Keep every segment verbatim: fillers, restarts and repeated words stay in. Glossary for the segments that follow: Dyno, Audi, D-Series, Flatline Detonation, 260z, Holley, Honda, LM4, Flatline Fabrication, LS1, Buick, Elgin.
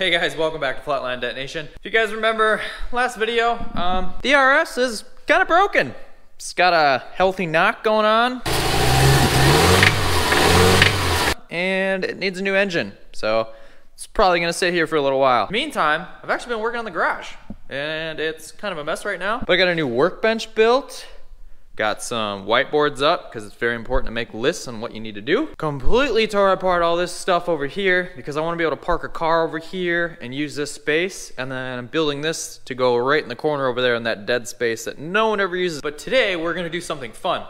Hey guys, welcome back to Flatline Detonation. If you guys remember last video, um, the R S is kind of broken. It's got a healthy knock going on. And it needs a new engine. So it's probably gonna sit here for a little while. Meantime, I've actually been working on the garage and it's kind of a mess right now. But I got a new workbench built. Got some whiteboards up because it's very important to make lists on what you need to do. Completely tore apart all this stuff over here because I want to be able to park a car over here and use this space. And then I'm building this to go right in the corner over there in that dead space that no one ever uses. But today we're going to do something fun.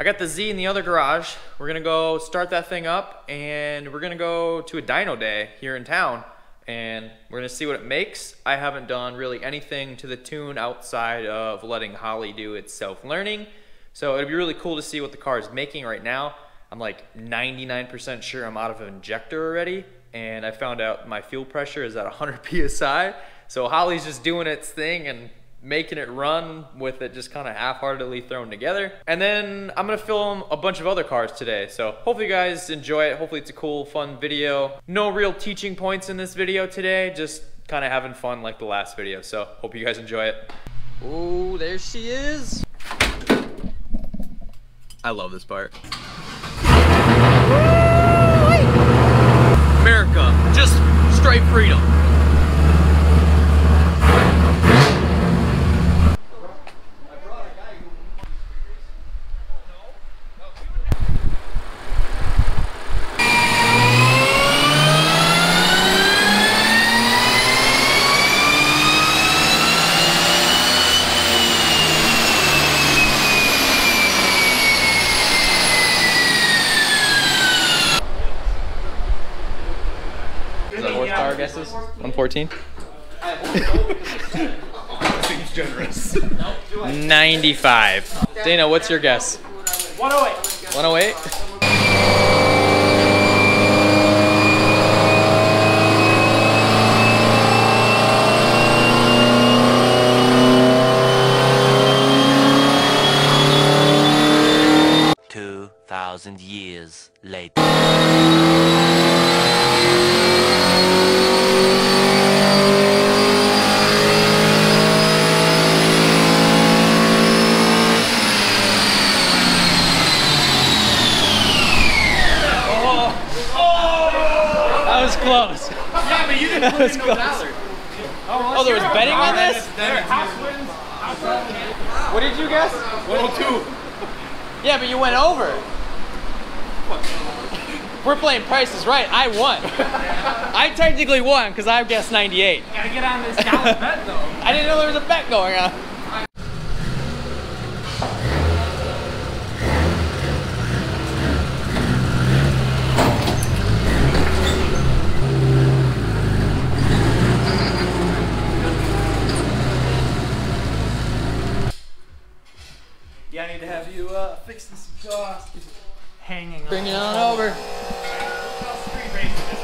I got the Z in the other garage. We're going to go start that thing up and we're going to go to a dyno day here in town. And we're gonna see what it makes. I haven't done really anything to the tune outside of letting Holley do its self-learning. So it'd be really cool to see what the car is making right now. I'm like ninety-nine percent sure I'm out of an injector already. And I found out my fuel pressure is at one hundred P S I. So Holley's just doing its thing and making it run with it just kind of half-heartedly thrown together. And then I'm gonna film a bunch of other cars today. So hopefully you guys enjoy it. Hopefully it's a cool, fun video. No real teaching points in this video today, just kind of having fun like the last video. So hope you guys enjoy it. Oh, there she is. I love this part. America, just straight freedom. one fourteen? Seems generous. ninety-five. Dana, what's your guess? one oh eight. one oh eight? two thousand years later. Close. Yeah, but you didn't put in no dollar. Oh, there was betting on this? What did you guess? one oh two. Yeah, but you went over. We're playing Price is Right. I won. I technically won because I guessed ninety-eight. Gotta get on this dollar bet though. I didn't know there was a bet going on. Yeah, I need to have you uh, fix this exhaust. Hanging on. Bring it on over.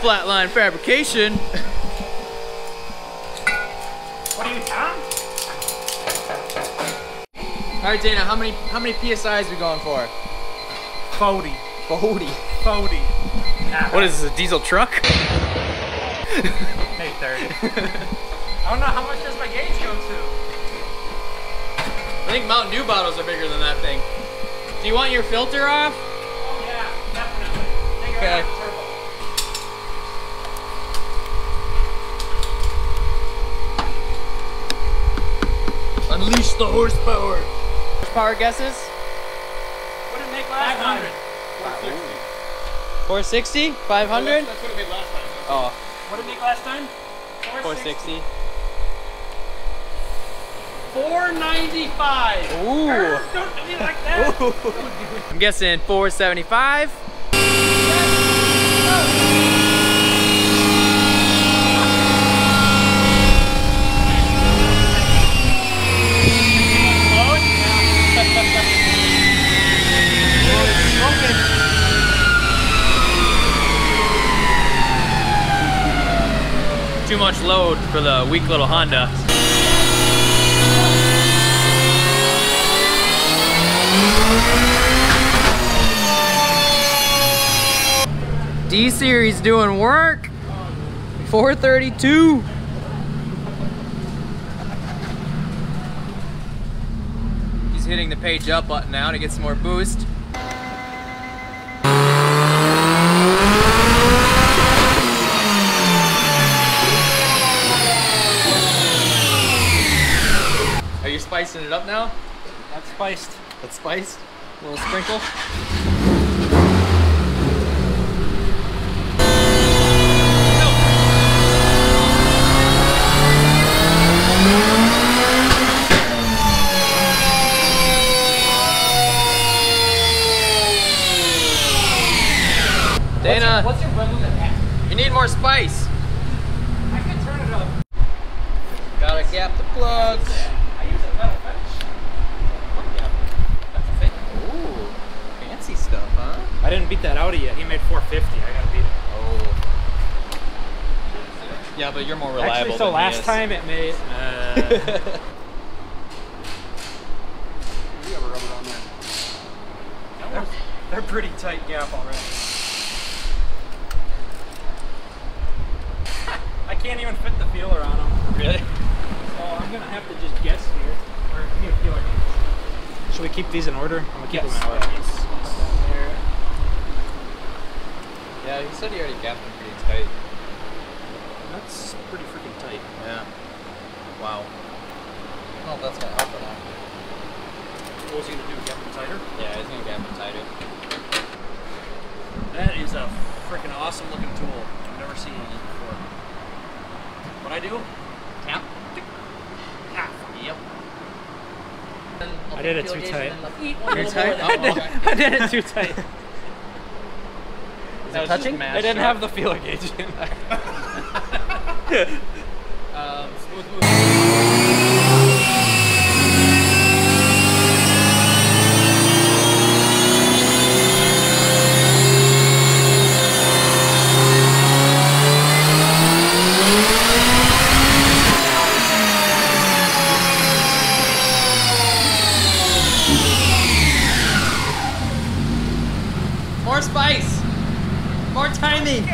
Flatline Fabrication. What are you, Tom? All right, Dana. How many how many P S Is are we going for? Forty. Forty. Forty. Nah. What is this? A diesel truck? Maybe thirty. I don't know how much does my gauge go to. I think Mountain Dew bottles are bigger than that thing. Do you want your filter off? Oh yeah, definitely. Take okay. It off turbo. Unleash the horsepower. Horsepower guesses? What did it make last time? four sixty. four sixty? five hundred? That's what it made last time. Oh. What did it make last time? four sixty. four ninety-five. Ooh. Urgh, don't be like that. I'm guessing four seventy-five. Too much load for the weak little Honda. D-Series doing work. four thirty-two. He's hitting the page up button now to get some more boost. Are you spicing it up now? That's spiced. That's spiced? A little sprinkle. Dana, what's your button that has? You need more spice. I can turn it up. Gotta gap the plugs. I use a metal finish. What gap? That's a fake. Ooh, fancy stuff, huh? I didn't beat that Audi yet. He made four fifty. I gotta beat it. Oh. Yeah, but you're more reliable. Actually, so than last he is. time it made. Uh... you have a rubber on there. They're, they're pretty tight gap already. I can't even fit the feeler on them. Really? So I'm gonna have to just guess here. Or you know, feeler names. Should we keep these in order? I'm gonna keep yes. them in order. Yeah, he said he already gapped them pretty tight. That's pretty freaking tight. Yeah. Wow. Well, that's gonna help or not. What was he gonna do? Gap them tighter? Yeah, he's gonna gap them tighter. That is a freaking awesome looking tool. I've never seen it before. What I do? Tap. Tap. Yep. I did it too tight. You're tight? Oh, okay. I did it too tight. Is that touching? I didn't have the feeler gauge in there. um, smooth move. More spice! More timing!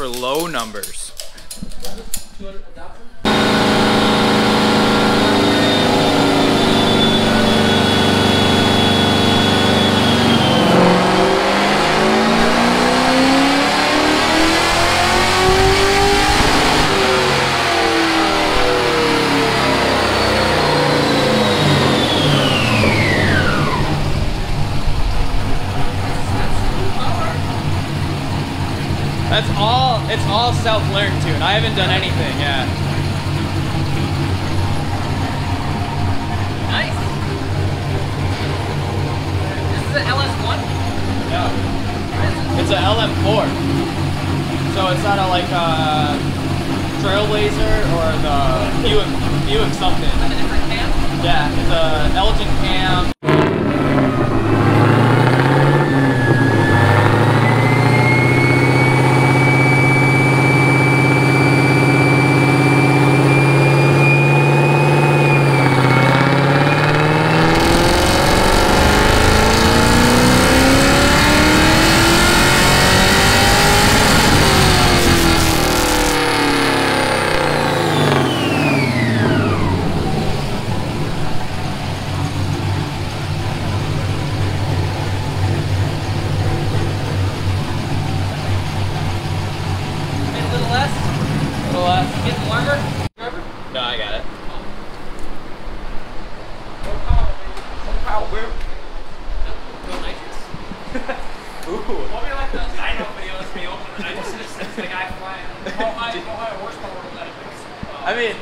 for low numbers. That's all, it's all self-learned tune. I haven't done anything, yeah. Nice. This is an L S one? No. It's an L M four. So it's not a, like a Trailblazer or the Buick, Buick something. Is it a different cam? Yeah, it's an Elgin cam. I mean,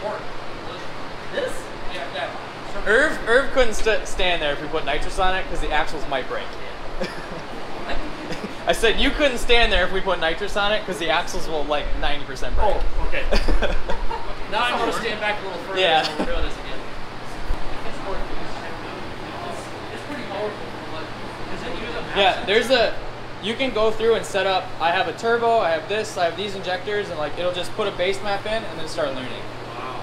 this? Yeah, yeah. Irv, Irv couldn't st stand there if we put nitrous on it because the axles might break. I said you couldn't stand there if we put nitrous on it because the axles will like ninety percent break. Oh, okay. Now I'm going to stand back a little further. Yeah. So we'll do this again. It's pretty powerful. Does it use a mass? Yeah, there's a... You can go through and set up, I have a turbo, I have this, I have these injectors, and like it'll just put a base map in and then start learning. Wow.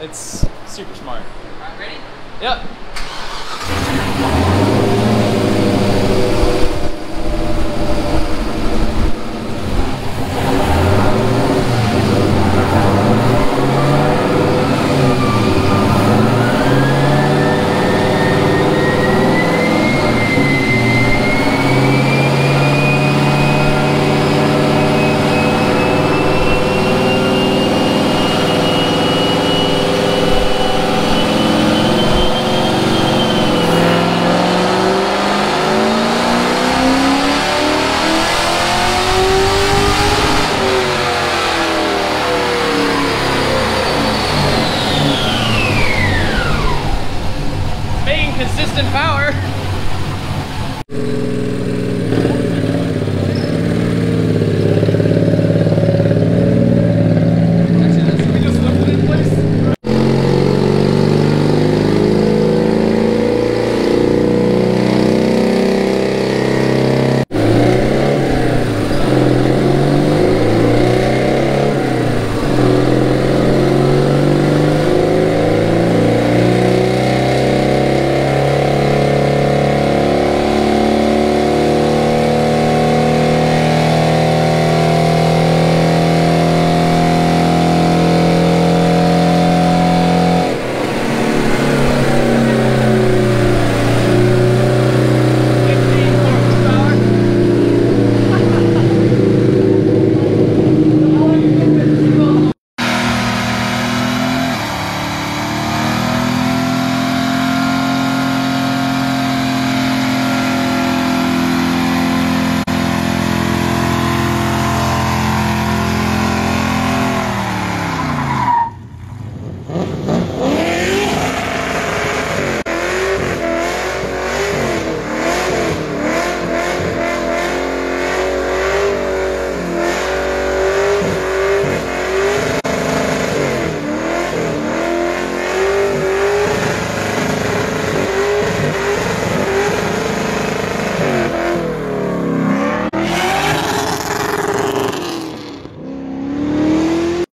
It's super smart. All right, ready? Yep. Power.